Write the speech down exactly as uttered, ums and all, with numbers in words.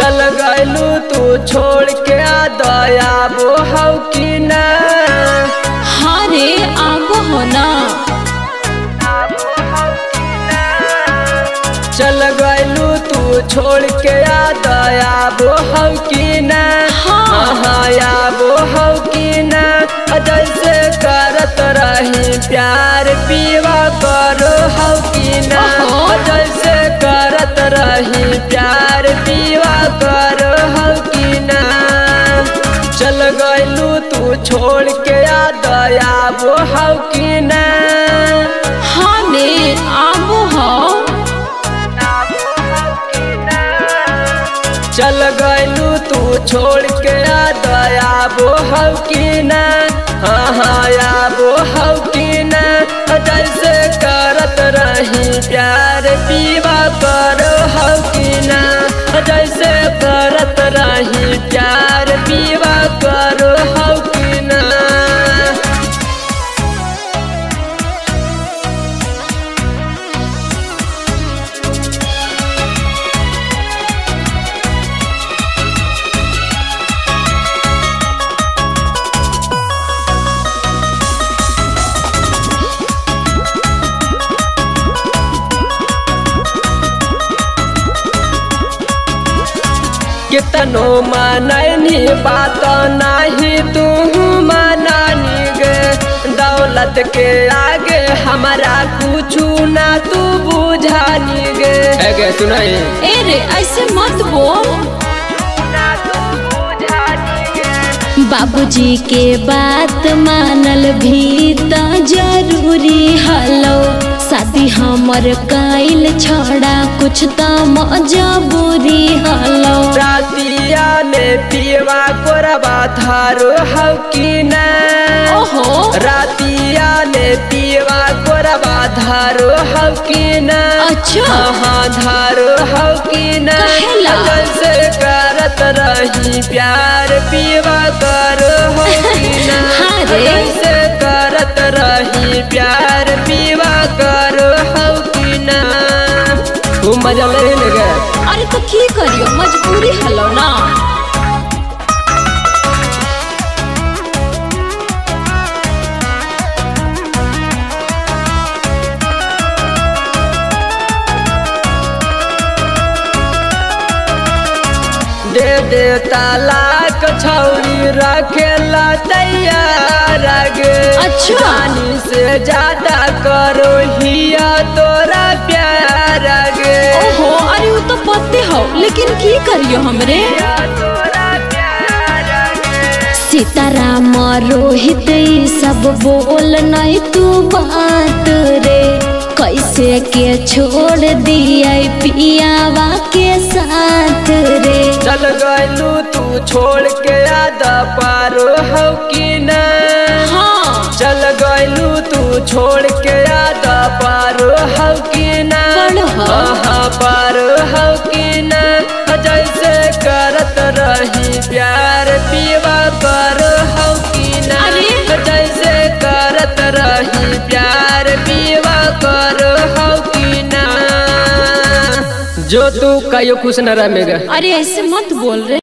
चल गलू तू छोड़ के दया वो हौ कि ना। हाँ रे आबो हो ना चल गलू तू छोड़ के दया वो हौ कि ना। हाँ आबो हौ कि ना जैसे करत रही प्यार पीवा करो हौ कि ना। जैसे करत रही प्यार पीवा करो हौ कि ना। चल गइलू तू छोड़ के दया वो हौ कि ना। हाँ ने आबो हौ चल गइलू तू छोड़ के दया वो हौ कि ना। हाँ आबो हौ कि ना जैसे करत रही प्यार पीवा करो हौ कि ना। जैसे करत रही प्यार पीवा करो हौ कि ना। कितनो माननी बात नहीं तू माननी गे। दौलत के आगे हमारा कुछ ना तू बुझानी गे। गे सुनाई ए रे ऐसे मत बोल। बाबूजी के बात मानल भी तो जरूरी हलो। शादी हमर काइल छोड़ा कुछ तो मजबूरी हलो। रातिया में पीवा कोरबा थारो हौ कि ना। रातिया में पीवा कोरबा धारो हौ कि ना। अच्छा हाँ धारो हौ कि ना। जैसे करत रही प्यार पीवा करो हौ कि ना। जैसे करत रही प्यार पीवा करो हौ कि ना। तू मजा ले लगे अरे तो की करियो मजबूरी हलो ना। दे दे तलाक छौरी रखेला तैयार गे। अच्छा से ज्यादा करो हिया तोरा प्यार गे। ओहो अरे वो तो पते हो लेकिन की करियो हमरे। सीताराम रोहित सब बोल नहीं तू बात रे। कैसे के छोड़ दिया पियावा के साथ रे। चल गइलू तू छोड़ के याद पारो हौ कि ना। हाँ चल गइलू तू छोड़ के याद पारो हौ कि ना। हाँ पारो हौ कि ना। जैसे करत रही प्यार पीवा करो हौ कि ना। जैसे करत रही प्यार पीवा करो हौ कि ना। जो तू कायो खुश न रह मेगा अरे ऐसे मत बोल रे।